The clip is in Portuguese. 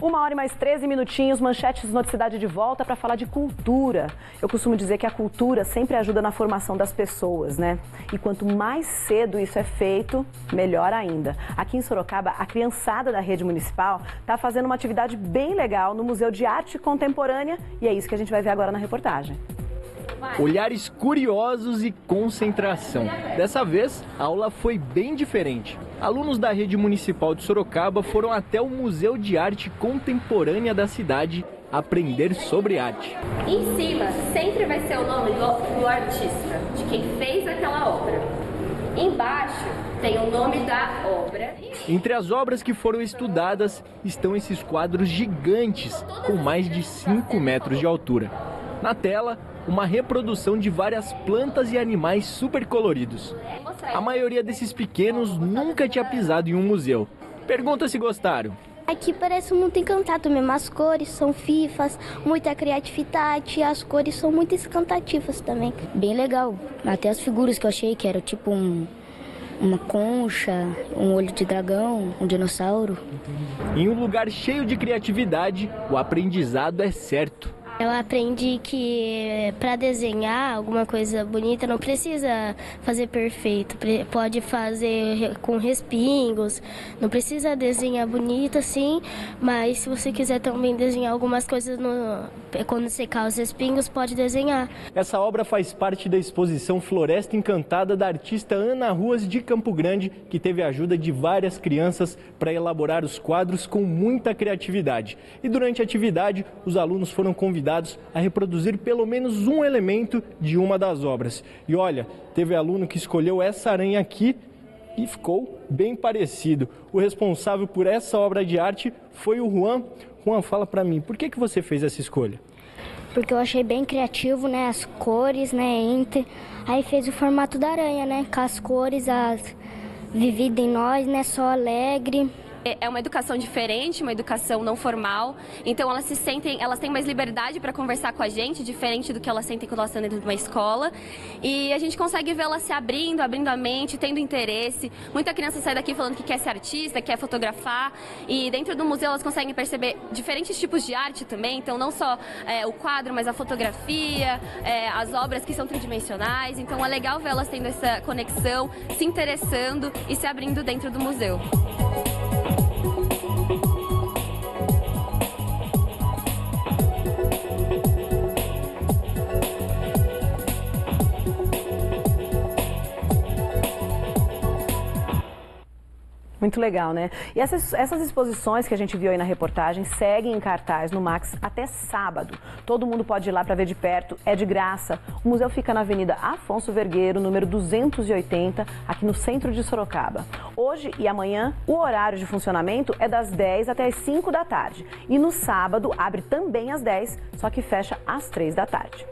1h e mais 13 minutinhos, Manchetes no Cidade de volta para falar de cultura. Eu costumo dizer que a cultura sempre ajuda na formação das pessoas, né? E quanto mais cedo isso é feito, melhor ainda. Aqui em Sorocaba, a criançada da Rede Municipal está fazendo uma atividade bem legal no Museu de Arte Contemporânea e é isso que a gente vai ver agora na reportagem. Olhares curiosos e concentração. Dessa vez, a aula foi bem diferente. Alunos da Rede Municipal de Sorocaba foram até o Museu de Arte Contemporânea da cidade aprender sobre arte. Em cima, sempre vai ser o nome do artista, de quem fez aquela obra. Embaixo, tem o nome da obra. Entre as obras que foram estudadas estão esses quadros gigantes, com mais de 5 metros de altura. Na tela, uma reprodução de várias plantas e animais super coloridos. A maioria desses pequenos nunca tinha pisado em um museu. Pergunta se gostaram. Aqui parece um mundo encantado mesmo. As cores são vivas, muita criatividade, as cores são muito encantativas também. Bem legal. Até as figuras que eu achei que era tipo uma concha, um olho de dragão, um dinossauro. Em um lugar cheio de criatividade, o aprendizado é certo. Eu aprendi que para desenhar alguma coisa bonita não precisa fazer perfeito, pode fazer com respingos, não precisa desenhar bonito assim, mas se você quiser também desenhar algumas coisas, quando secar os respingos, pode desenhar. Essa obra faz parte da exposição Floresta Encantada da artista Ana Ruas de Campo Grande, que teve a ajuda de várias crianças para elaborar os quadros com muita criatividade. E durante a atividade, os alunos foram convidados a reproduzir pelo menos um elemento de uma das obras. E olha, teve aluno que escolheu essa aranha aqui e ficou bem parecido. O responsável por essa obra de arte foi o Juan. Juan, fala pra mim, por que você fez essa escolha? Porque eu achei bem criativo, né, as cores, né, aí fez o formato da aranha, né, com as cores, as vividas em nós, né, só alegre. É uma educação diferente, uma educação não formal, então elas têm mais liberdade para conversar com a gente, diferente do que elas sentem quando elas estão dentro de uma escola. E a gente consegue vê-las se abrindo, abrindo a mente, tendo interesse. Muita criança sai daqui falando que quer ser artista, quer fotografar, e dentro do museu elas conseguem perceber diferentes tipos de arte também, então não só o quadro, mas a fotografia, as obras que são tridimensionais. Então é legal vê-las tendo essa conexão, se interessando e se abrindo dentro do museu. Muito legal, né? E essas exposições que a gente viu aí na reportagem seguem em cartaz no Max até sábado. Todo mundo pode ir lá para ver de perto, é de graça. O museu fica na Avenida Afonso Vergueiro, número 280, aqui no centro de Sorocaba. Hoje e amanhã, o horário de funcionamento é das 10 até as 5 da tarde. E no sábado, abre também às 10, só que fecha às 3 da tarde.